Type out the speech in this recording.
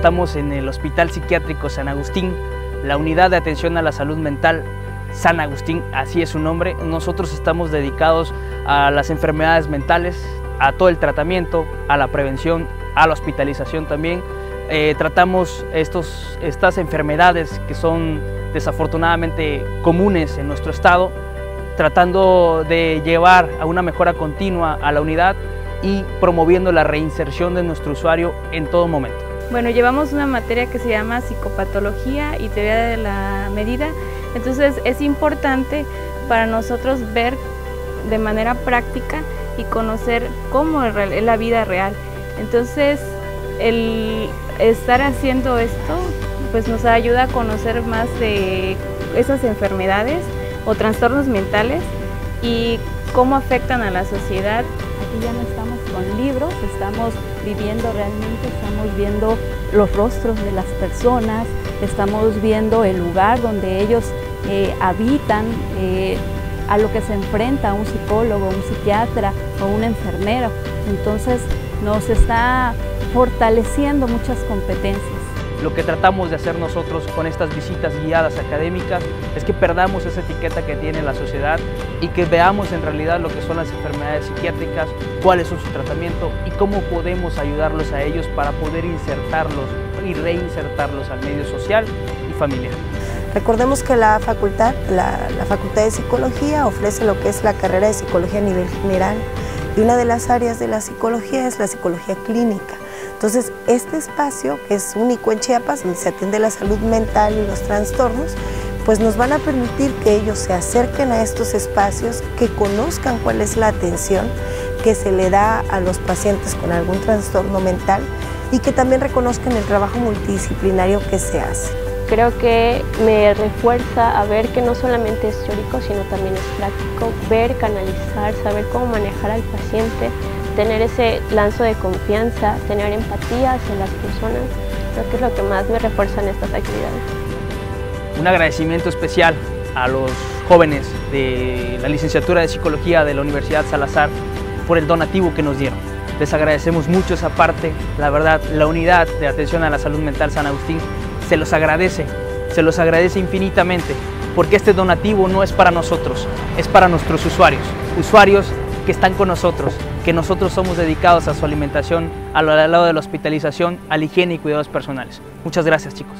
Estamos en el Hospital Psiquiátrico San Agustín, la Unidad de Atención a la Salud Mental San Agustín, así es su nombre. Nosotros estamos dedicados a las enfermedades mentales, a todo el tratamiento, a la prevención, a la hospitalización también. Tratamos estas enfermedades que son desafortunadamente comunes en nuestro estado, tratando de llevar a una mejora continua a la unidad y promoviendo la reinserción de nuestro usuario en todo momento. Bueno, llevamos una materia que se llama psicopatología y teoría de la medida, entonces es importante para nosotros ver de manera práctica y conocer cómo es la vida real. Entonces, el estar haciendo esto pues nos ayuda a conocer más de esas enfermedades o trastornos mentales y cómo afectan a la sociedad. Aquí ya no estamos con libros, estamos viviendo realmente, estamos viendo los rostros de las personas, estamos viendo el lugar donde ellos habitan, a lo que se enfrenta un psicólogo, un psiquiatra o una enfermera. Entonces nos está fortaleciendo muchas competencias. Lo que tratamos de hacer nosotros con estas visitas guiadas académicas es que perdamos esa etiqueta que tiene la sociedad y que veamos en realidad lo que son las enfermedades psiquiátricas, cuál es su tratamiento y cómo podemos ayudarlos a ellos para poder insertarlos y reinsertarlos al medio social y familiar. Recordemos que la Facultad de Psicología ofrece lo que es la carrera de Psicología a nivel general, y una de las áreas de la psicología es la psicología clínica. Entonces, este espacio, que es único en Chiapas, donde se atiende la salud mental y los trastornos, pues nos van a permitir que ellos se acerquen a estos espacios, que conozcan cuál es la atención que se le da a los pacientes con algún trastorno mental y que también reconozcan el trabajo multidisciplinario que se hace. Creo que me refuerza a ver que no solamente es teórico, sino también es práctico, ver, canalizar, saber cómo manejar al paciente, tener ese lazo de confianza, tener empatía hacia las personas. Creo que es lo que más me refuerzan estas actividades. Un agradecimiento especial a los jóvenes de la Licenciatura de Psicología de la Universidad Salazar por el donativo que nos dieron. Les agradecemos mucho esa parte. La verdad, la Unidad de Atención a la Salud Mental San Agustín se los agradece infinitamente, porque este donativo no es para nosotros, es para nuestros usuarios que están con nosotros, que nosotros somos dedicados a su alimentación, al lado de la hospitalización, al higiene y cuidados personales. Muchas gracias, chicos.